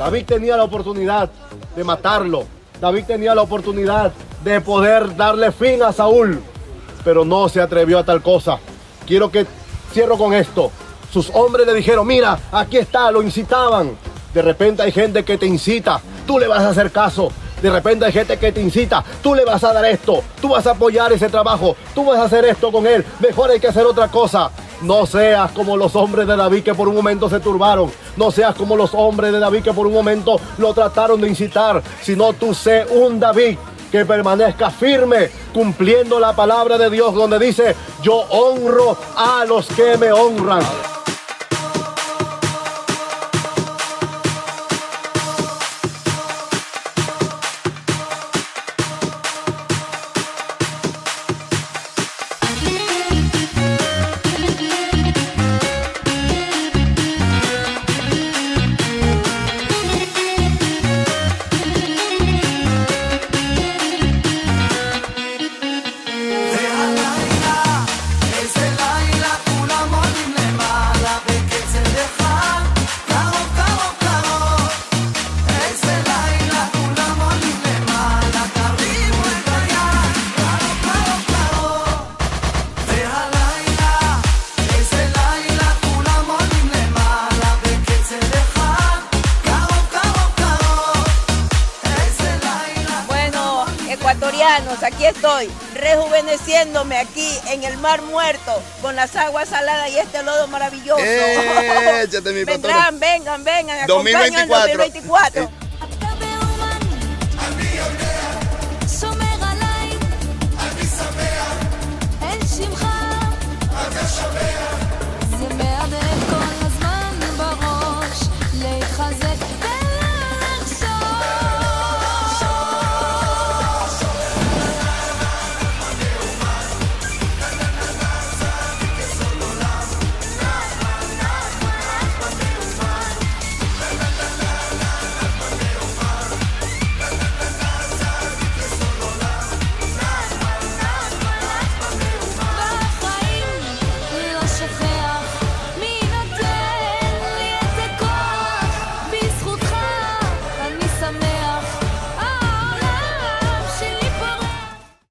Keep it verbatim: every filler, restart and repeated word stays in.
David tenía la oportunidad de matarlo. David tenía la oportunidad de poder darle fin a Saúl, pero no se atrevió a tal cosa. Quiero que cierro con esto. Sus hombres le dijeron, mira, aquí está, lo incitaban. De repente hay gente que te incita, tú le vas a hacer caso. De repente hay gente que te incita, tú le vas a dar esto, tú vas a apoyar ese trabajo, tú vas a hacer esto con él, mejor hay que hacer otra cosa. No seas como los hombres de David que por un momento se turbaron. No seas como los hombres de David que por un momento lo trataron de incitar, sino tú sé un David que permanezca firme cumpliendo la palabra de Dios, donde dice, yo honro a los que me honran. Aquí estoy, rejuveneciéndome aquí en el Mar Muerto, con las aguas saladas y este lodo maravilloso. Eh, mi vengan, vengan, vengan, acompáñame en dos mil veinticuatro.